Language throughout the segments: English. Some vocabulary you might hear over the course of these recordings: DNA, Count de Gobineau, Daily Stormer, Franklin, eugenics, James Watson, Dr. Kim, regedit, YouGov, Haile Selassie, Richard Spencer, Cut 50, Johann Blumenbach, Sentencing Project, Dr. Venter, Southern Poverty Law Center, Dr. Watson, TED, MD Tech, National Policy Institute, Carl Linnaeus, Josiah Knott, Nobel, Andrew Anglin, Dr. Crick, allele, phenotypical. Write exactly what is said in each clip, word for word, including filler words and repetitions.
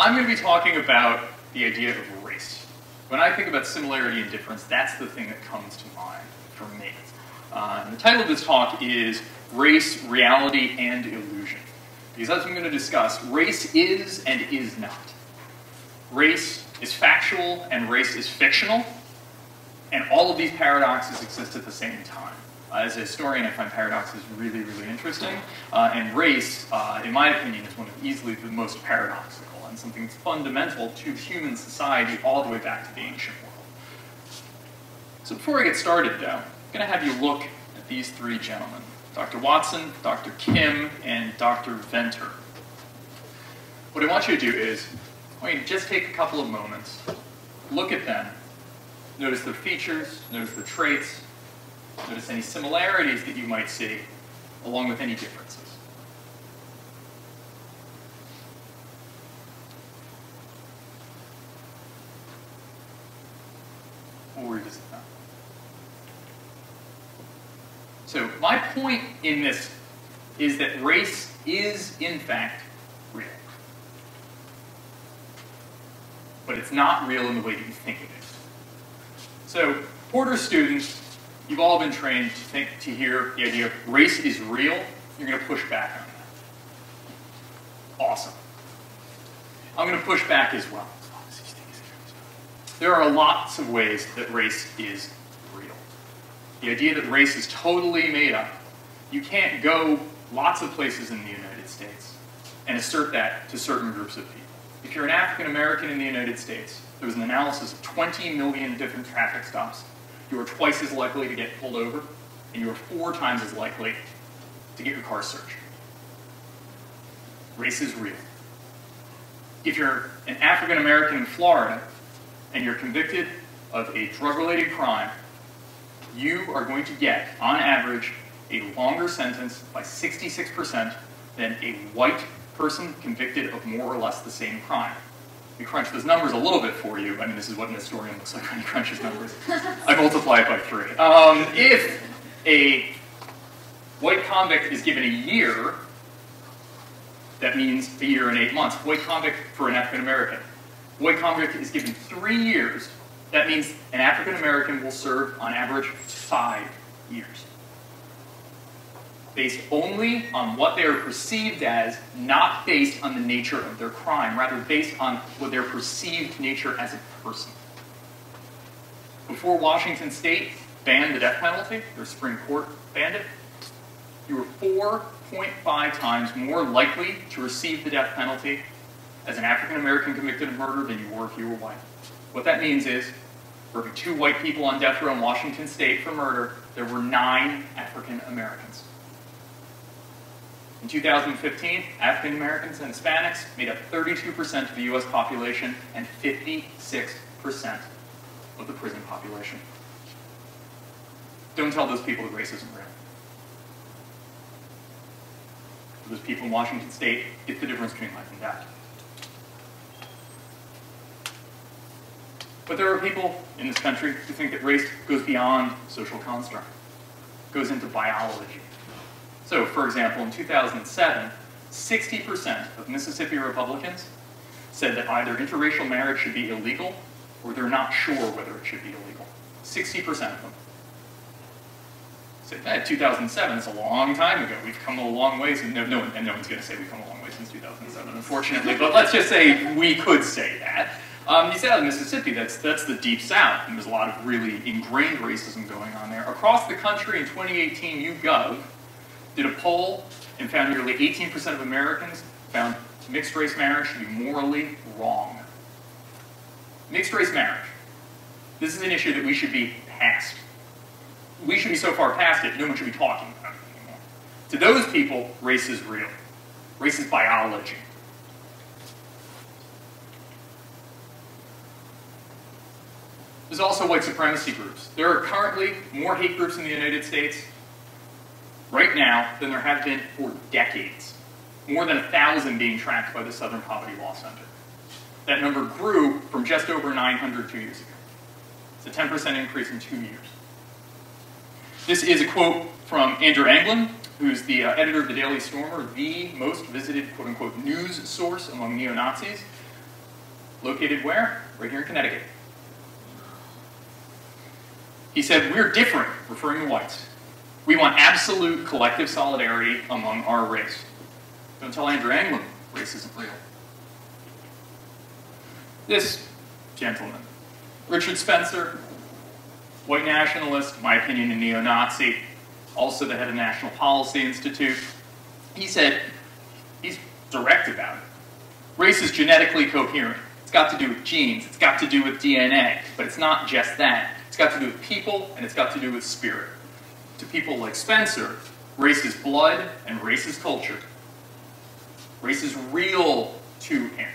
I'm going to be talking about the idea of race. When I think about similarity and difference, that's the thing that comes to mind for me. Uh, and the title of this talk is Race, Reality, and Illusion. Because as I'm going to discuss, race is and is not. Race is factual and race is fictional. And all of these paradoxes exist at the same time. Uh, as a historian, I find paradoxes really, really interesting. Uh, and race, uh, in my opinion, is one of easily the most paradoxical and something that's fundamental to human society all the way back to the ancient world. So before I get started, though, I'm going to have you look at these three gentlemen, Doctor Watson, Doctor Kim, and Doctor Venter. What I want you to do is, I want you to just take a couple of moments, look at them, notice their features, notice the traits, notice any similarities that you might see, along with any differences. We'll revisit that. So my point in this is that race is, in fact, real. But it's not real in the way that you think it is. So Porter students, you've all been trained to think, to hear the idea of race is real. You're going to push back on that. Awesome. I'm going to push back as well. There are lots of ways that race is real. The idea that race is totally made up. You can't go lots of places in the United States and assert that to certain groups of people. If you're an African American in the United States, there was an analysis of twenty million different traffic stops. You are twice as likely to get pulled over, and you are four times as likely to get your car searched. Race is real. If you're an African American in Florida, and you're convicted of a drug-related crime, you are going to get, on average, a longer sentence by sixty-six percent than a white person convicted of more or less the same crime. We crunch those numbers a little bit for you. I mean, this is what an historian looks like when he crunches numbers. I multiply it by three. Um, if a white convict is given a year, that means a year and eight months. White convict for an African-American. White convict is given three years, that means an African-American will serve, on average, five years. Based only on what they are perceived as, not based on the nature of their crime, rather based on what their perceived nature as a person. Before Washington State banned the death penalty, their Supreme Court banned it, you were four point five times more likely to receive the death penalty as an African-American convicted of murder than you were if you were white. What that means is, for every two white people on death row in Washington State for murder, there were nine African-Americans. In two thousand fifteen, African-Americans and Hispanics made up thirty-two percent of the U S population and fifty-six percent of the prison population. Don't tell those people that race isn't real. For those people in Washington State, it's the difference between life and death. But there are people in this country who think that race goes beyond social construct, goes into biology. So, for example, in two thousand seven, sixty percent of Mississippi Republicans said that either interracial marriage should be illegal or they're not sure whether it should be illegal. sixty percent of them. So, eh, two thousand seven is a long time ago. We've come a long way since, no, no, and no one's going to say we've come a long way since two thousand seven, unfortunately, but let's just say we could say that. Um, you say out of Mississippi, that's, that's the Deep South, and there's a lot of really ingrained racism going on there. Across the country in twenty eighteen, YouGov did a poll and found nearly eighteen percent of Americans found mixed-race marriage to be morally wrong. Mixed-race marriage. This is an issue that we should be past. We should be so far past it, no one should be talking about it anymore. To those people, race is real. Race is biology. There's also white supremacy groups. There are currently more hate groups in the United States right now than there have been for decades. More than a thousand being tracked by the Southern Poverty Law Center. That number grew from just over nine hundred two years ago. It's a ten percent increase in two years. This is a quote from Andrew Anglin, who's the uh, editor of the Daily Stormer, the most visited, quote-unquote, news source among neo-Nazis. Located where? Right here in Connecticut. He said, we're different, referring to whites. We want absolute collective solidarity among our race. Don't tell Andrew Anglin race isn't real. This gentleman, Richard Spencer, white nationalist, in my opinion, a neo-Nazi, also the head of the National Policy Institute, he said, he's direct about it. Race is genetically coherent. It's got to do with genes, it's got to do with D N A, but it's not just that. It's got to do with people, and it's got to do with spirit. To people like Spencer, race is blood and race is culture. Race is real to him.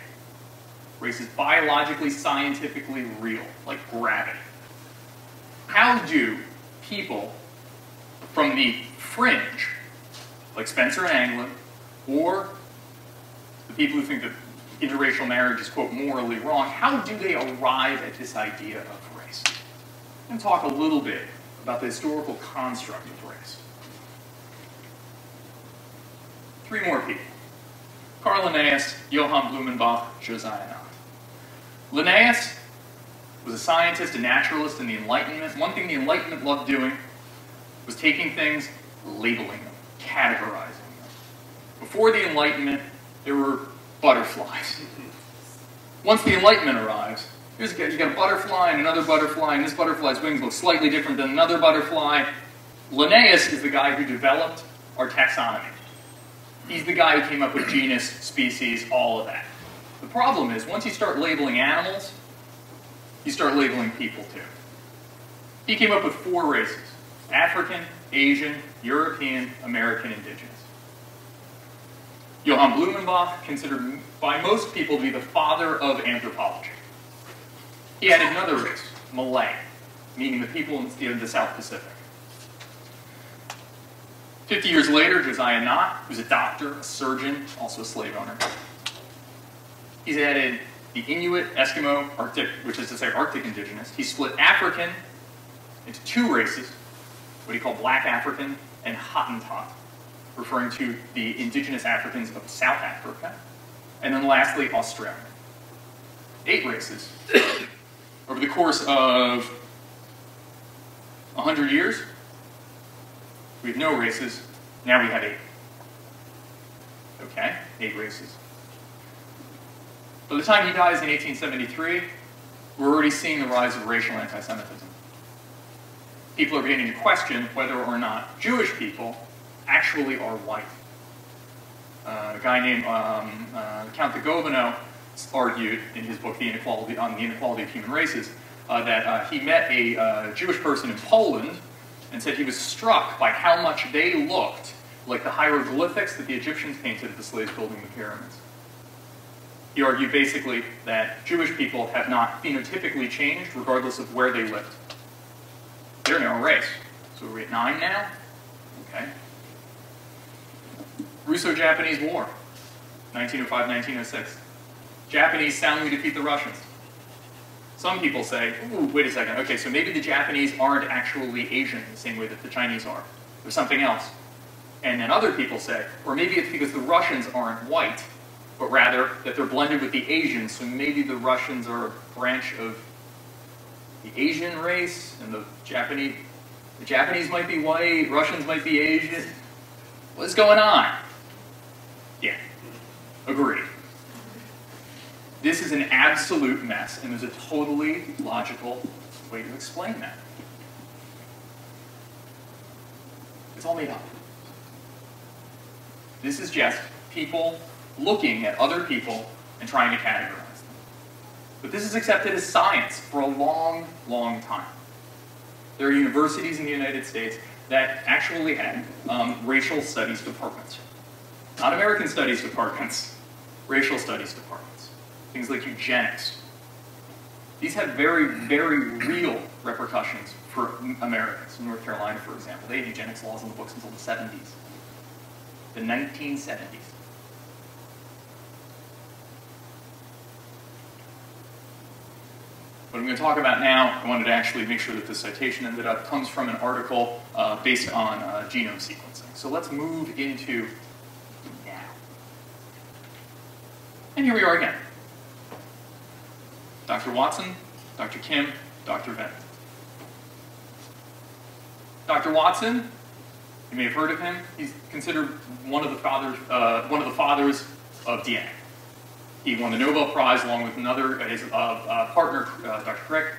Race is biologically, scientifically real, like gravity. How do people from the fringe, like Spencer and Anglin, or the people who think that interracial marriage is, quote, morally wrong, how do they arrive at this idea of race? I'm going to talk a little bit about the historical construct of race. Three more people. Carl Linnaeus, Johann Blumenbach, Josiah Knott. Linnaeus was a scientist, a naturalist in the Enlightenment. One thing the Enlightenment loved doing was taking things, labeling them, categorizing them. Before the Enlightenment, there were butterflies. Once the Enlightenment arrives, here's a, you got a butterfly and another butterfly, and this butterfly's wings look slightly different than another butterfly. Linnaeus is the guy who developed our taxonomy. He's the guy who came up with genus, species, all of that. The problem is, once you start labeling animals, you start labeling people too. He came up with four races: African, Asian, European, American, indigenous. Johann Blumenbach, considered by most people to be the father of anthropology. He added another race, Malay, meaning the people in the South Pacific. Fifty years later, Josiah Knott, who's a doctor, a surgeon, also a slave owner, he's added the Inuit, Eskimo, Arctic, which is to say Arctic indigenous. He split African into two races, what he called Black African and Hottentot, referring to the indigenous Africans of South Africa. And then lastly, Australia. Eight races. Over the course of one hundred years, we have no races. Now we have eight. Okay, eight races. By the time he dies in eighteen seventy-three, we're already seeing the rise of racial anti-Semitism. People are beginning to question whether or not Jewish people actually are white. Uh, a guy named um, uh, Count de Gobineau argued in his book *The Inequality on the Inequality of Human Races* uh, that uh, he met a uh, Jewish person in Poland and said he was struck by how much they looked like the hieroglyphics that the Egyptians painted of the slaves building the pyramids. He argued basically that Jewish people have not phenotypically changed regardless of where they lived. They're now a race. So we're at nine now? Okay. Russo-Japanese War, nineteen oh five to nineteen oh six. Japanese soundly defeat the Russians. Some people say, ooh, wait a second, okay, so maybe the Japanese aren't actually Asian the same way that the Chinese are. There's something else. And then other people say, or maybe it's because the Russians aren't white, but rather that they're blended with the Asians, so maybe the Russians are a branch of the Asian race, and the Japanese, the Japanese might be white, Russians might be Asian. What's going on? Yeah, agreed. This is an absolute mess, and there's a totally logical way to explain that. It's all made up. This is just people looking at other people and trying to categorize them. But this is accepted as science for a long, long time. There are universities in the United States that actually had um, racial studies departments. Not American studies departments, racial studies departments. Things like eugenics. These had very, very real repercussions for Americans. In North Carolina, for example, they had eugenics laws on the books until the seventies. The nineteen seventies. What I'm going to talk about now, I wanted to actually make sure that this citation ended up, comes from an article uh, based on uh, genome sequencing. So let's move into now. And here we are again. Doctor Watson, Doctor Kim, Doctor Venter. Doctor Watson, you may have heard of him. He's considered one of the fathers, uh, one of the fathers of D N A. He won the Nobel Prize along with another, his uh, uh, partner, uh, Doctor Crick,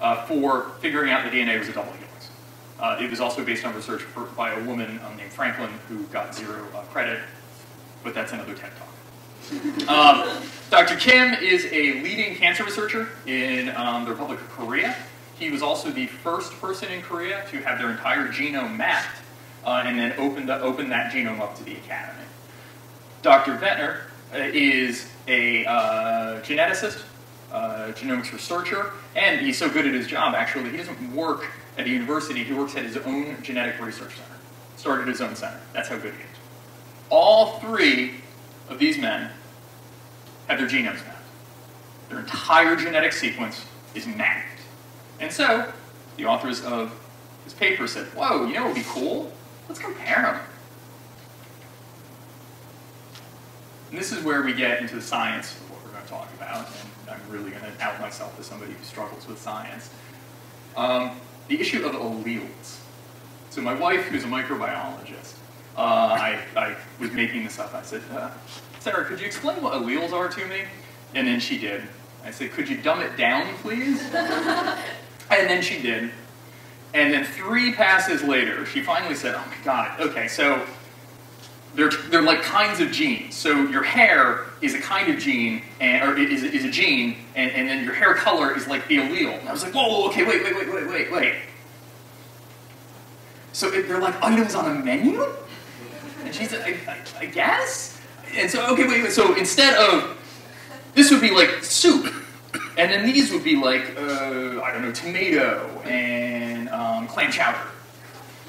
uh, for figuring out that D N A was a double helix. Uh, it was also based on research for, by a woman um, named Franklin, who got zero uh, credit, but that's another TED Talk. Um, Doctor Kim is a leading cancer researcher in um, the Republic of Korea. He was also the first person in Korea to have their entire genome mapped uh, and then open, the, open that genome up to the academy. Doctor Venter uh, is a uh, geneticist, uh, genomics researcher, and he's so good at his job, actually, that he doesn't work at a university. He works at his own genetic research center. Started his own center. That's how good he is. All three of these men have their genomes mapped. Their entire genetic sequence is mapped. And so, the authors of this paper said, whoa, you know what would be cool? Let's compare them. And this is where we get into the science of what we're going to talk about, and I'm really going to out myself as somebody who struggles with science. Um, the issue of alleles. So my wife, who's a microbiologist, Uh, I, I was making this up. I said, uh, Sarah, could you explain what alleles are to me? And then she did. I said, could you dumb it down, please? And then she did. And then three passes later, she finally said, oh my god, okay, so they're, they're like kinds of genes. So your hair is a kind of gene, and, or is, is a gene, and, and then your hair color is like the allele. And I was like, whoa, okay, wait, wait, wait, wait, wait, wait. So they're like items on a menu? And she said, I, I, I guess? And so, okay, wait, wait, so instead of, this would be like soup, and then these would be like, uh, I don't know, tomato and um, clam chowder.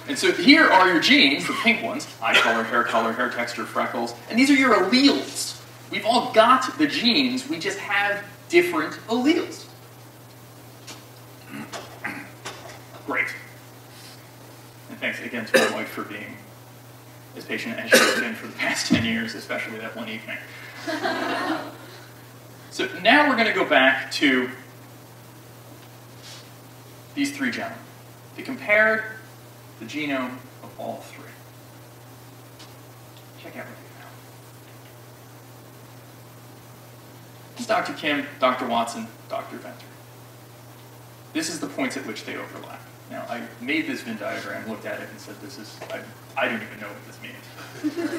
And so here are your genes, the pink ones, eye color, hair color, hair texture, freckles, and these are your alleles. We've all got the genes, we just have different alleles. Great. And thanks again to my wife for being as patient as she has been for the past ten years, especially that one evening. So now we're going to go back to these three gentlemen. They compared the genome of all three. Check out what they found. This is Doctor Kim, Doctor Watson, Doctor Venter. This is the points at which they overlap. Now, I made this Venn diagram, looked at it, and said, this is, I, I don't even know what this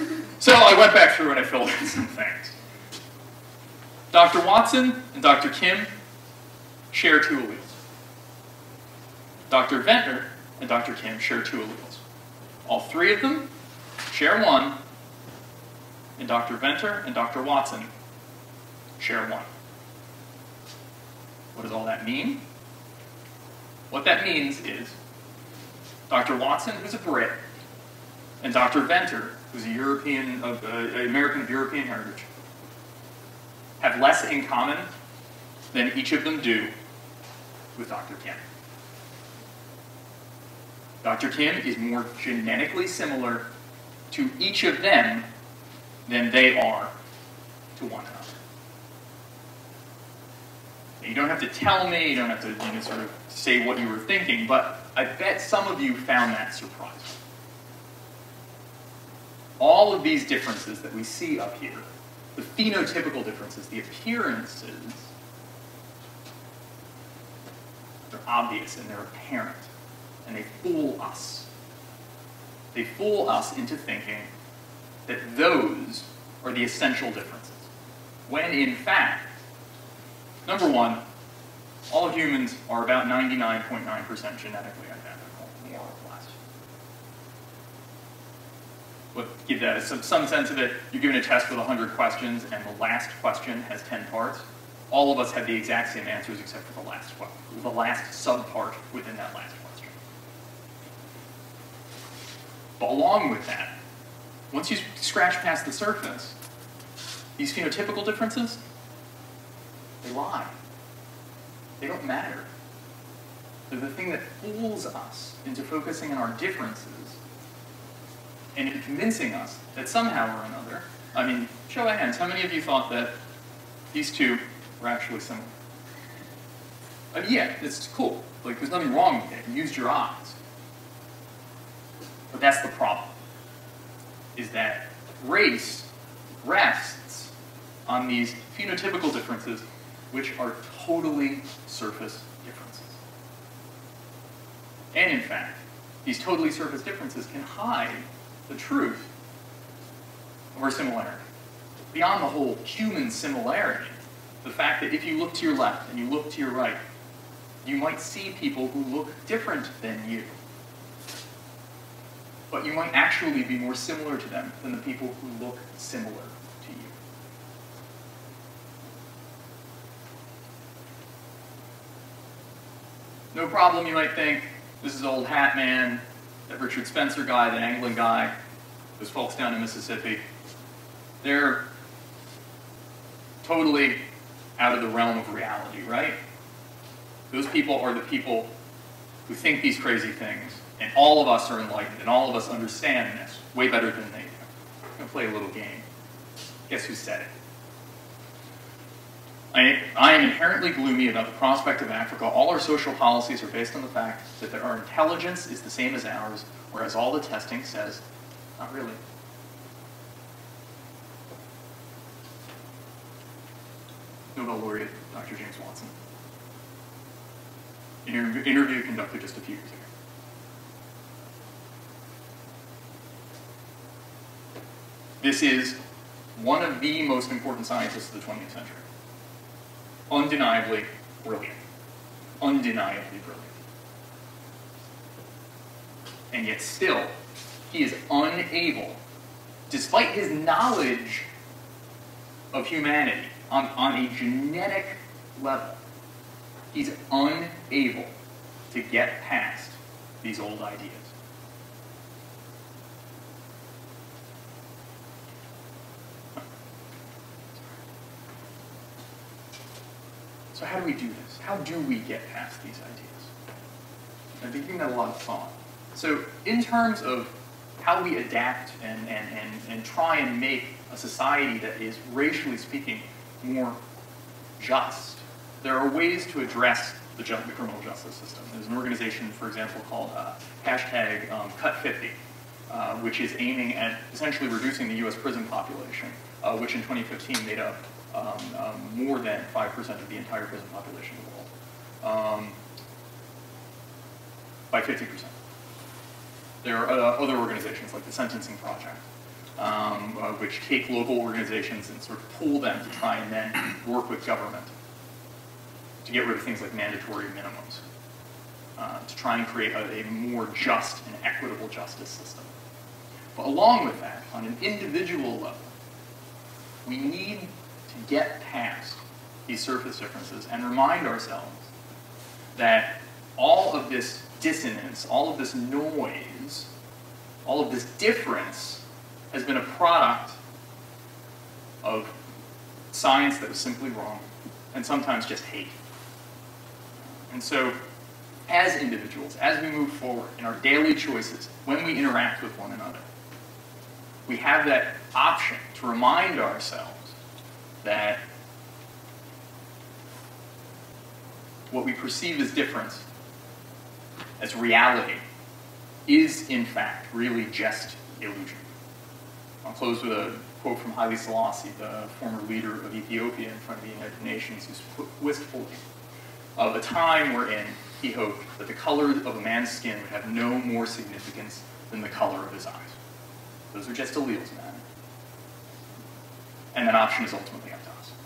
means. So I went back through and I filled in some things. Doctor Watson and Doctor Kim share two alleles. Doctor Venter and Doctor Kim share two alleles. All three of them share one, and Doctor Venter and Doctor Watson share one. What does all that mean? What that means is Doctor Watson, who's a Brit, and Doctor Venter, who's a European, of, uh, American of European heritage, have less in common than each of them do with Doctor Kim. Doctor Kim is more genetically similar to each of them than they are to one another. You don't have to tell me, you don't have to you know, sort of say what you were thinking, but I bet some of you found that surprising. All of these differences that we see up here, the phenotypical differences, the appearances, they're obvious and they're apparent, and they fool us. They fool us into thinking that those are the essential differences, when in fact, number one, all humans are about ninety-nine point nine percent genetically identical, more or less. But give that a, some, some sense of it. You're given a test with one hundred questions, and the last question has ten parts. All of us have the exact same answers except for the last one, the last subpart within that last question. But along with that, once you scratch past the surface, these phenotypical differences, they lie. They don't matter. They're the thing that fools us into focusing on our differences and in convincing us that somehow or another, I mean, show of hands, how many of you thought that these two were actually similar? I mean, yeah, it's cool. Like, there's nothing wrong with it. You used your eyes. But that's the problem, is that race rests on these phenotypical differences, which are totally surface differences. And in fact, these totally surface differences can hide the truth of our similarity. Beyond the whole human similarity, the fact that if you look to your left and you look to your right, you might see people who look different than you. But you might actually be more similar to them than the people who look similar to you. No problem, you might think. This is old hat man, that Richard Spencer guy, that Anglin guy, those folks down in Mississippi. They're totally out of the realm of reality, right? Those people are the people who think these crazy things, and all of us are enlightened, and all of us understand this way better than they do. I'm going to play a little game. Guess who said it? I, I am inherently gloomy about the prospect of Africa. All our social policies are based on the fact that their, our intelligence is the same as ours, whereas all the testing says, not really. Nobel laureate, Doctor James Watson. In an interview conducted just a few years ago. This is one of the most important scientists of the twentieth century. Undeniably brilliant. Undeniably brilliant. And yet still, he is unable, despite his knowledge of humanity on, on a genetic level, he's unable to get past these old ideas. So how do we do this? How do we get past these ideas? I've been giving that a lot of thought. So in terms of how we adapt and, and, and, and try and make a society that is, racially speaking, more just, there are ways to address the, ju the criminal justice system. There's an organization, for example, called uh, hashtag um, Cut fifty, uh, which is aiming at essentially reducing the U S prison population, uh, which in twenty fifteen made up Um, um, more than five percent of the entire prison population in the world, um, by fifty percent. There are uh, other organizations like the Sentencing Project, um, uh, which take local organizations and sort of pool them to try and then work with government to get rid of things like mandatory minimums, uh, to try and create a, a more just and equitable justice system. But along with that, on an individual level, we need to get past these surface differences and remind ourselves that all of this dissonance, all of this noise, all of this difference has been a product of science that was simply wrong and sometimes just hate. And so, as individuals, as we move forward in our daily choices, when we interact with one another, we have that option to remind ourselves that what we perceive as difference, as reality, is in fact really just illusion. I'll close with a quote from Haile Selassie, the former leader of Ethiopia in front of the United Nations, who's wistfully of a time wherein he hoped that the color of a man's skin would have no more significance than the color of his eyes. Those are just alleles, man. And that option is ultimately up to us.